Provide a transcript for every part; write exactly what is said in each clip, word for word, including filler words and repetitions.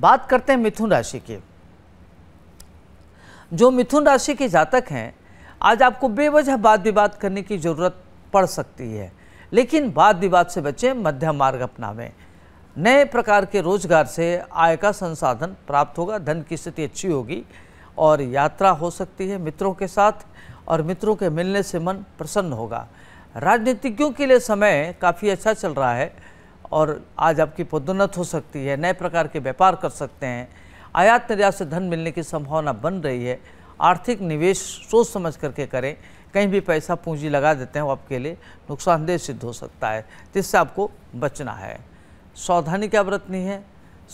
बात करते हैं मिथुन राशि की। जो मिथुन राशि के जातक हैं, आज आपको बेवजह वाद विवाद करने की ज़रूरत पड़ सकती है, लेकिन वाद विवाद से बचें, मध्यम मार्ग अपनावें। नए प्रकार के रोजगार से आय का संसाधन प्राप्त होगा, धन की स्थिति अच्छी होगी और यात्रा हो सकती है मित्रों के साथ, और मित्रों के मिलने से मन प्रसन्न होगा। राजनीतिज्ञों के लिए समय काफ़ी अच्छा चल रहा है और आज आपकी पदोन्नत हो सकती है। नए प्रकार के व्यापार कर सकते हैं, आयात निर्यात से धन मिलने की संभावना बन रही है। आर्थिक निवेश सोच समझ करके करें, कहीं भी पैसा पूंजी लगा देते हैं वो आपके लिए नुकसानदेह सिद्ध हो सकता है, जिससे आपको बचना है। सावधानी क्या बरतनी है?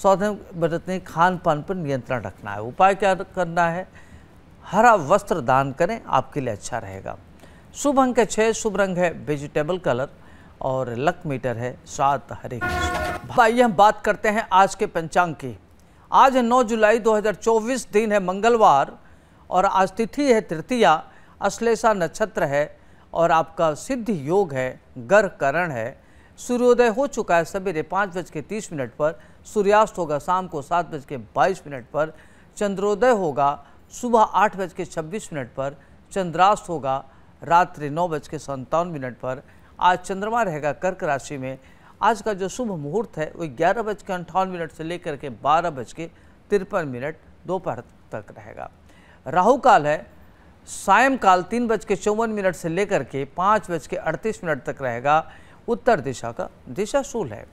सावधानी बरतनी खान पान पर नियंत्रण रखना है। उपाय क्या करना है? हरा वस्त्र दान करें, आपके लिए अच्छा रहेगा। शुभ अंक है छः, शुभ रंग है वेजिटेबल कलर और लक मीटर है सात। हरे कृष्ण। भाई हम बात करते हैं आज के पंचांग की। आज नौ जुलाई दो हज़ार चौबीस दिन है मंगलवार और आज तिथि है तृतीया, अश्लेषा नक्षत्र है और आपका सिद्ध योग है, गर करण है। सूर्योदय हो चुका है सवेरे पाँच बज के तीस मिनट पर, सूर्यास्त होगा शाम को सात बज के बाईस मिनट पर, चंद्रोदय होगा सुबह आठ बज के छब्बीस मिनट पर, चंद्रास्त होगा रात्रि नौ बज के सत्तावन मिनट पर। आज चंद्रमा रहेगा कर्क राशि में। आज का जो शुभ मुहूर्त है वो ग्यारह बज के अंठावन मिनट से लेकर के बारह बज के तिरपन मिनट दोपहर तक रहेगा। राहु काल है सायंकाल तीन बज के चौवन मिनट से लेकर के पाँच बज के अड़तीस मिनट तक रहेगा। उत्तर दिशा का दिशा शूल है।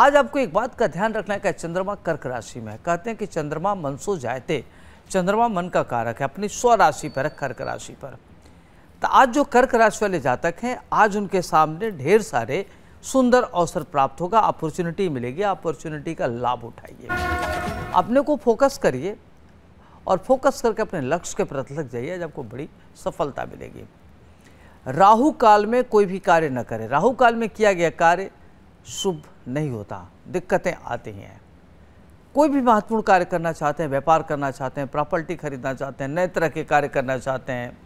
आज आपको एक बात का ध्यान रखना है कि चंद्रमा कर्क राशि में है। कहते हैं कि चंद्रमा मनसो जायते, चंद्रमा मन का कारक है, अपनी स्व राशि पर, कर्क राशि पर। तो आज जो कर्क राशि वाले जातक हैं, आज उनके सामने ढेर सारे सुंदर अवसर प्राप्त होगा, अपॉर्चुनिटी मिलेगी। अपॉर्चुनिटी का लाभ उठाइए, अपने को फोकस करिए और फोकस करके अपने लक्ष्य के प्रति लग जाइए, आज आपको बड़ी सफलता मिलेगी। राहु काल में कोई भी कार्य न करें, राहु काल में किया गया कार्य शुभ नहीं होता, दिक्कतें आती हैं। कोई भी महत्वपूर्ण कार्य करना चाहते हैं, व्यापार करना चाहते हैं, प्रॉपर्टी खरीदना चाहते हैं, नए तरह के कार्य करना चाहते हैं,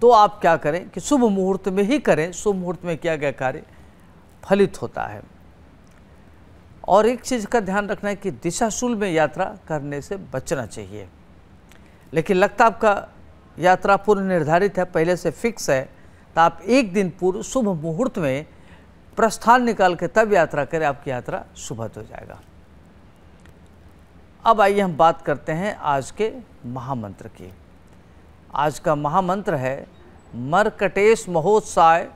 तो आप क्या करें कि शुभ मुहूर्त में ही करें। शुभ मुहूर्त में किया गया कार्य फलित होता है। और एक चीज़ का ध्यान रखना है कि दिशाशूल में यात्रा करने से बचना चाहिए। लेकिन लगता आपका यात्रा पूर्व निर्धारित है, पहले से फिक्स है, तो आप एक दिन पूर्व शुभ मुहूर्त में प्रस्थान निकाल के तब यात्रा करें, आपकी यात्रा शुभत हो जाएगा। अब आइए हम बात करते हैं आज के महामंत्र की। आज का महामंत्र है मर्कटेश महोत्साय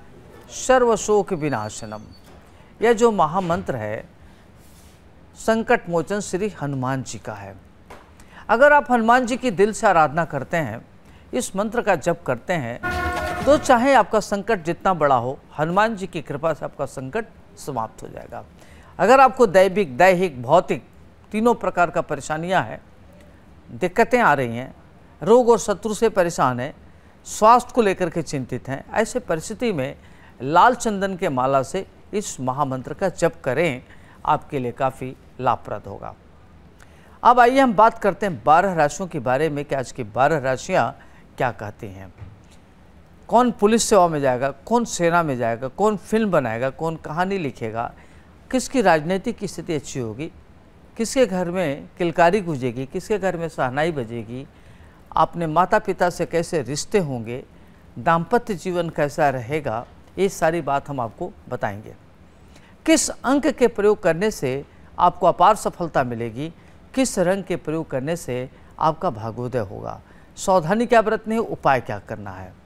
सर्वशोक विनाशनम। यह जो महामंत्र है संकट मोचन श्री हनुमान जी का है। अगर आप हनुमान जी की दिल से आराधना करते हैं, इस मंत्र का जप करते हैं, तो चाहे आपका संकट जितना बड़ा हो, हनुमान जी की कृपा से आपका संकट समाप्त हो जाएगा। अगर आपको दैविक, दैहिक, भौतिक तीनों प्रकार का परेशानियां हैं, दिक्कतें आ रही हैं, रोग और शत्रु से परेशान हैं, स्वास्थ्य को लेकर के चिंतित हैं, ऐसे परिस्थिति में लाल चंदन के माला से इस महामंत्र का जप करें, आपके लिए काफ़ी लाभप्रद होगा। अब आइए हम बात करते हैं बारह राशियों के बारे में कि आज की बारह राशियां क्या कहती हैं। कौन पुलिस सेवा में जाएगा, कौन सेना में जाएगा, कौन फिल्म बनाएगा, कौन कहानी लिखेगा, किसकी राजनीतिक स्थिति अच्छी होगी, किसके घर में किलकारी गूंजेगी, किसके घर में शहनाई बजेगी, अपने माता पिता से कैसे रिश्ते होंगे, दाम्पत्य जीवन कैसा रहेगा, ये सारी बात हम आपको बताएंगे। किस अंक के प्रयोग करने से आपको अपार सफलता मिलेगी, किस रंग के प्रयोग करने से आपका भाग्योदय होगा, सावधानी क्या बरतनी है, उपाय क्या करना है।